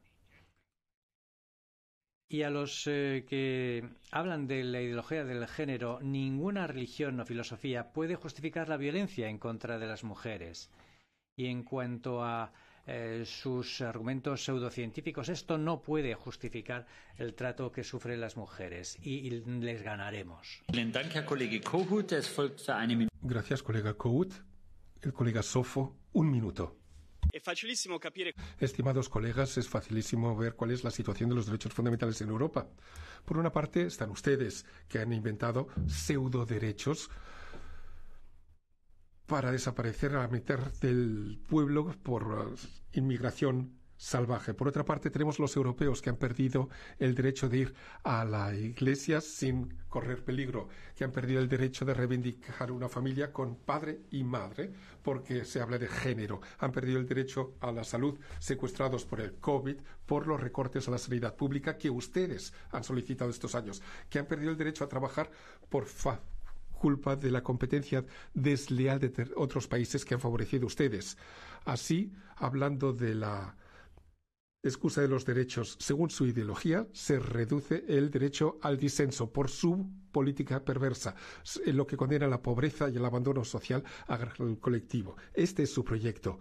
Y a los que hablan de la ideología del género, ninguna religión o filosofía puede justificar la violencia en contra de las mujeres. Y en cuanto a sus argumentos pseudocientíficos, esto no puede justificar el trato que sufren las mujeres. Y les ganaremos. Gracias, colega Kout. El colega Sofo, un minuto. Estimados colegas, es facilísimo ver cuál es la situación de los derechos fundamentales en Europa. Por una parte están ustedes, que han inventado pseudoderechos para desaparecer a la mitad del pueblo por inmigración salvaje. Por otra parte tenemos los europeos, que han perdido el derecho de ir a la iglesia sin correr peligro, que han perdido el derecho de reivindicar una familia con padre y madre porque se habla de género, han perdido el derecho a la salud, secuestrados por el COVID, por los recortes a la sanidad pública que ustedes han solicitado estos años, que han perdido el derecho a trabajar por culpa de la competencia desleal de otros países que han favorecido ustedes. Así, hablando de la excusa de los derechos, según su ideología, se reduce el derecho al disenso por su política perversa, en lo que condena la pobreza y el abandono social al colectivo. Este es su proyecto.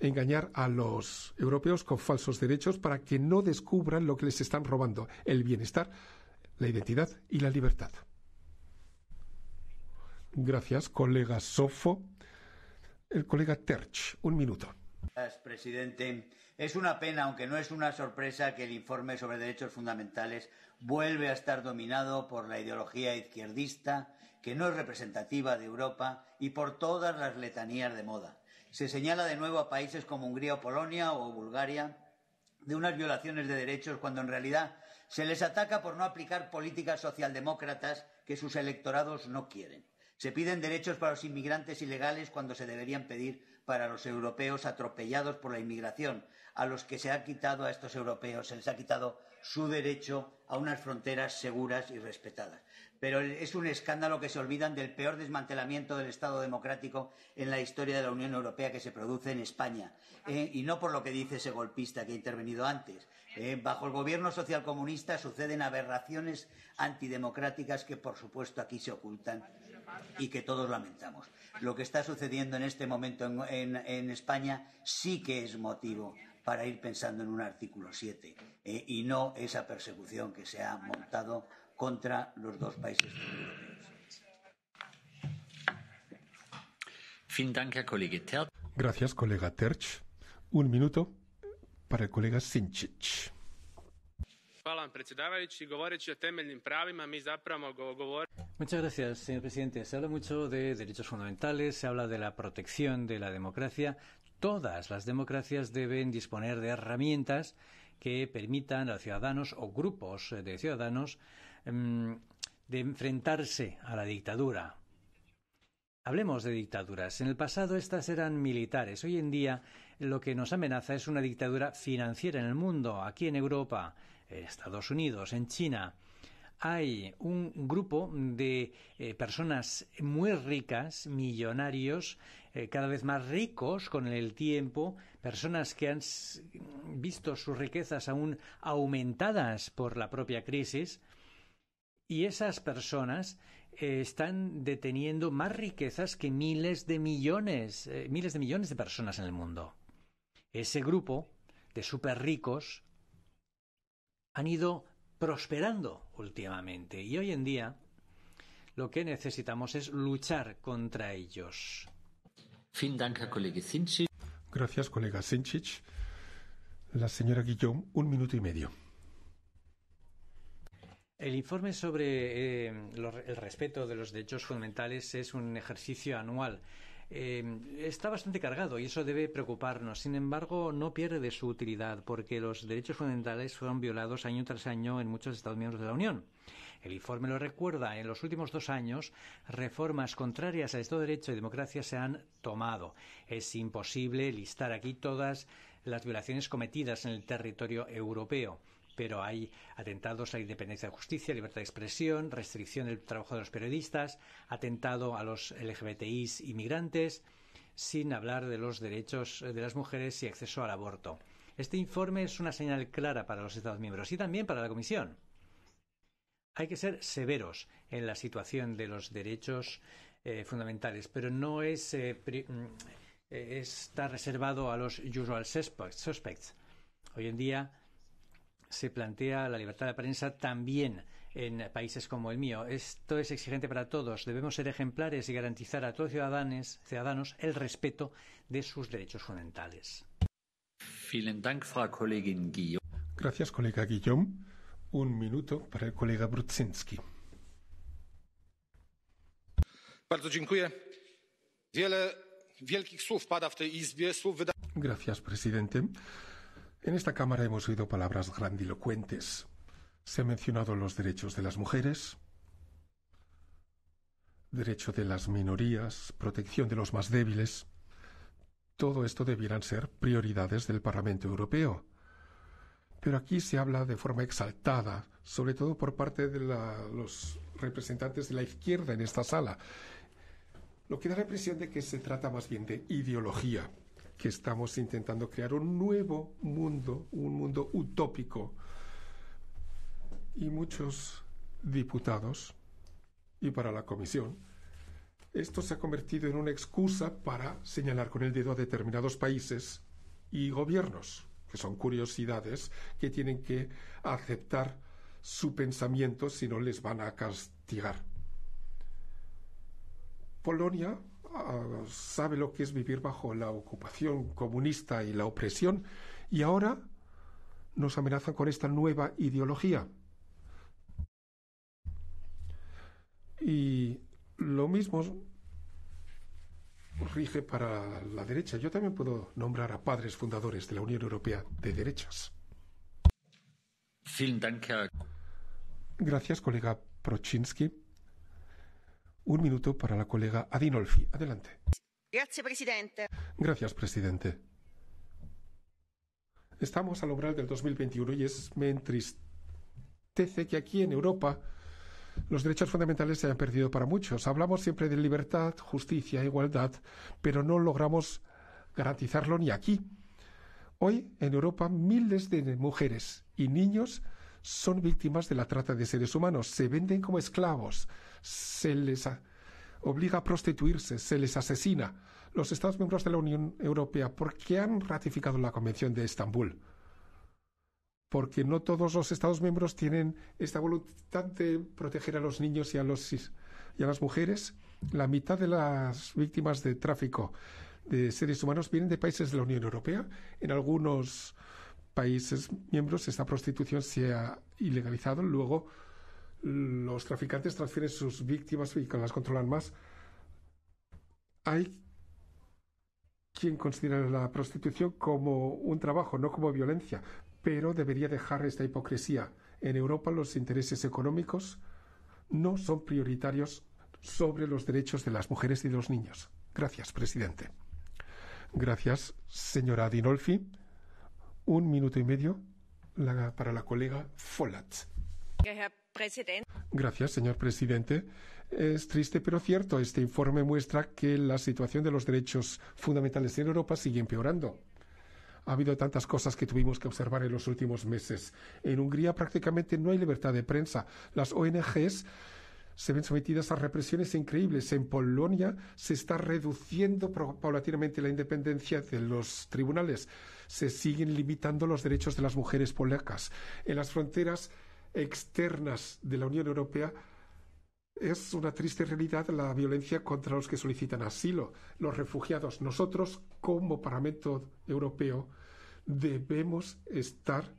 Engañar a los europeos con falsos derechos para que no descubran lo que les están robando: el bienestar, la identidad y la libertad. Gracias, colega Sofo. El colega Terč, un minuto. Gracias, presidente. Es una pena, aunque no es una sorpresa, que el informe sobre derechos fundamentales vuelve a estar dominado por la ideología izquierdista que no es representativa de Europa y por todas las letanías de moda. Se señala de nuevo a países como Hungría o Polonia o Bulgaria de unas violaciones de derechos cuando en realidad se les ataca por no aplicar políticas socialdemócratas que sus electorados no quieren. Se piden derechos para los inmigrantes ilegales cuando se deberían pedir para los europeos atropellados por la inmigración, a los que se ha quitado a estos europeos, se les ha quitado su derecho a unas fronteras seguras y respetadas. Pero es un escándalo que se olvidan del peor desmantelamiento del Estado democrático en la historia de la Unión Europea que se produce en España. Y no por lo que dice ese golpista que ha intervenido antes. Bajo el gobierno socialcomunista suceden aberraciones antidemocráticas que, por supuesto, aquí se ocultan y que todos lamentamos. Lo que está sucediendo en este momento en España sí que es motivo para ir pensando en un artículo 7 y no esa persecución que se ha montado contra los dos países europeos. Gracias, colega Terč. Un minuto para el colega Sinčić. Muchas gracias, señor presidente. Se habla mucho de derechos fundamentales, se habla de la protección de la democracia. Todas las democracias deben disponer de herramientas que permitan a ciudadanos o grupos de ciudadanos de enfrentarse a la dictadura. Hablemos de dictaduras. En el pasado estas eran militares. Hoy en día lo que nos amenaza es una dictadura financiera en el mundo, aquí en Europa, en Estados Unidos, en China. Hay un grupo de personas muy ricas, millonarios, cada vez más ricos con el tiempo, personas que han visto sus riquezas aún aumentadas por la propia crisis, y esas personas están deteniendo más riquezas que miles de millones de personas en el mundo. Ese grupo de superricos han ido prosperando últimamente y hoy en día lo que necesitamos es luchar contra ellos. Gracias, colega Sinčić. La señora Guillón, un minuto y medio. El informe sobre el respeto de los derechos fundamentales es un ejercicio anual. Está bastante cargado y eso debe preocuparnos. Sin embargo, no pierde de su utilidad porque los derechos fundamentales fueron violados año tras año en muchos Estados miembros de la Unión. El informe lo recuerda. En los últimos 2 años, reformas contrarias a Estado de Derecho y democracia se han tomado. Es imposible listar aquí todas las violaciones cometidas en el territorio europeo. Pero hay atentados a la independencia de justicia, libertad de expresión, restricción del trabajo de los periodistas, atentado a los LGBTI inmigrantes, sin hablar de los derechos de las mujeres y acceso al aborto. Este informe es una señal clara para los Estados miembros y también para la Comisión. Hay que ser severos en la situación de los derechos fundamentales, pero no es, está reservado a los usual suspects. Hoy en día se plantea la libertad de prensa también en países como el mío. Esto es exigente para todos. Debemos ser ejemplares y garantizar a todos los ciudadanos el respeto de sus derechos fundamentales. Gracias, colega Guillón. Un minuto para el colega Brudzinski. Gracias, presidente. En esta Cámara hemos oído palabras grandilocuentes. Se han mencionado los derechos de las mujeres, derecho de las minorías, protección de los más débiles. Todo esto debieran ser prioridades del Parlamento Europeo. Pero aquí se habla de forma exaltada, sobre todo por parte de los representantes de la izquierda en esta sala, lo que da la impresión de que se trata más bien de ideología, que estamos intentando crear un nuevo mundo, un mundo utópico. Y muchos diputados, y para la Comisión, esto se ha convertido en una excusa para señalar con el dedo a determinados países y gobiernos, que son curiosidades que tienen que aceptar su pensamiento si no les van a castigar. Polonia sabe lo que es vivir bajo la ocupación comunista y la opresión, y ahora nos amenazan con esta nueva ideología. Y Lo mismo rige para la derecha. Yo también puedo nombrar a padres fundadores de la Unión Europea de derechas. Gracias, colega Procinski. Un minuto para la colega Adinolfi. Adelante. Gracias, presidente. Gracias, presidente. Estamos al umbral del 2021 y me entristece que aquí en Europa los derechos fundamentales se hayan perdido para muchos. Hablamos siempre de libertad, justicia, igualdad, pero no logramos garantizarlo ni aquí. Hoy, en Europa, miles de mujeres y niños son víctimas de la trata de seres humanos. Se venden como esclavos, se les obliga a prostituirse, se les asesina. Los Estados miembros de la Unión Europea, ¿por qué han ratificado la Convención de Estambul? Porque no todos los Estados miembros tienen esta voluntad de proteger a los niños y a las mujeres. La mitad de las víctimas de tráfico de seres humanos vienen de países de la Unión Europea. En algunos países miembros esta prostitución se ha ilegalizado. Luego los traficantes transfieren sus víctimas y las controlan más. Hay quien considera la prostitución como un trabajo, no como violencia. Pero debería dejar esta hipocresía. En Europa los intereses económicos no son prioritarios sobre los derechos de las mujeres y de los niños. Gracias, presidente. Gracias, señora Adinolfi. Un minuto y medio para la colega Follat. Gracias, señor presidente. Es triste pero cierto. Este informe muestra que la situación de los derechos fundamentales en Europa sigue empeorando. Ha habido tantas cosas que tuvimos que observar en los últimos meses. En Hungría prácticamente no hay libertad de prensa. Las ONGs se ven sometidas a represiones increíbles. En Polonia se está reduciendo paulatinamente la independencia de los tribunales. Se siguen limitando los derechos de las mujeres polacas. En las fronteras externas de la Unión Europea es una triste realidad la violencia contra los que solicitan asilo, los refugiados. Nosotros, como Parlamento Europeo, debemos estar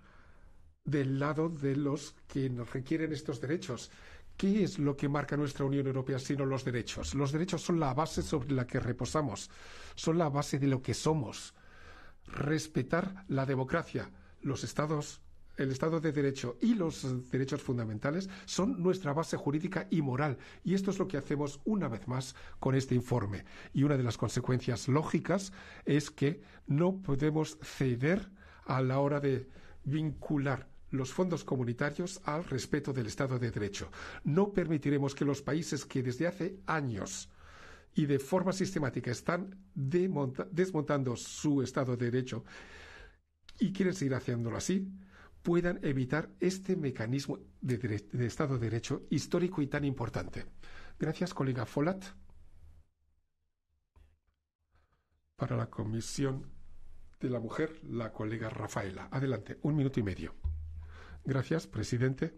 del lado de los que nos requieren estos derechos. ¿Qué es lo que marca nuestra Unión Europea sino los derechos? Los derechos son la base sobre la que reposamos, son la base de lo que somos. Respetar la democracia, los estados, el Estado de Derecho y los derechos fundamentales son nuestra base jurídica y moral. Y esto es lo que hacemos una vez más con este informe. Y una de las consecuencias lógicas es que no podemos ceder a la hora de vincular los fondos comunitarios al respeto del Estado de Derecho. No permitiremos que los países que desde hace años y de forma sistemática están desmontando su Estado de Derecho y quieren seguir haciéndolo así, puedan evitar este mecanismo de Estado de Derecho histórico y tan importante. Gracias, colega Follat. Para la Comisión de la Mujer, la colega Rafaela. Adelante, un minuto y medio. Gracias, presidente.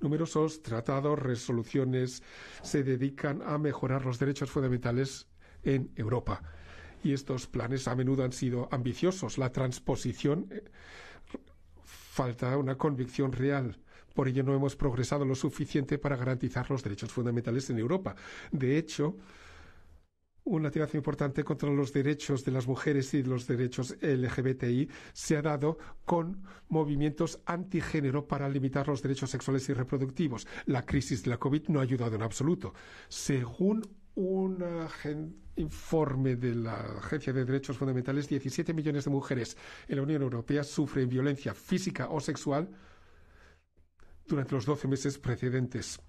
Numerosos tratados, resoluciones se dedican a mejorar los derechos fundamentales en Europa. Y estos planes a menudo han sido ambiciosos. La transposición falta una convicción real. Por ello no hemos progresado lo suficiente para garantizar los derechos fundamentales en Europa. De hecho, un latigazo importante contra los derechos de las mujeres y los derechos LGBTI se ha dado con movimientos antigénero para limitar los derechos sexuales y reproductivos. La crisis de la COVID no ha ayudado en absoluto. Según un informe de la Agencia de Derechos Fundamentales, 17 millones de mujeres en la Unión Europea sufren violencia física o sexual durante los 12 meses precedentes.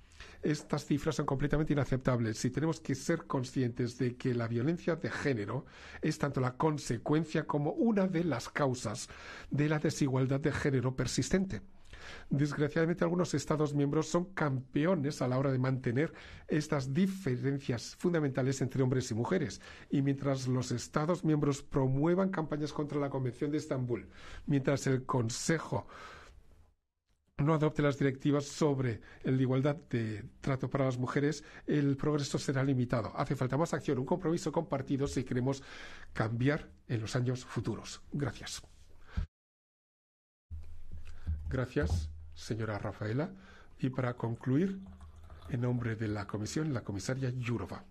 Estas cifras son completamente inaceptables y tenemos que ser conscientes de que la violencia de género es tanto la consecuencia como una de las causas de la desigualdad de género persistente. Desgraciadamente, algunos Estados miembros son campeones a la hora de mantener estas diferencias fundamentales entre hombres y mujeres. Y mientras los Estados miembros promuevan campañas contra la Convención de Estambul, mientras el Consejo no adopte las directivas sobre la igualdad de trato para las mujeres, el progreso será limitado. Hace falta más acción, un compromiso compartido si queremos cambiar en los años futuros. Gracias. Gracias, señora Rafaela. Y para concluir, En nombre de la comisión, la comisaria Yurova.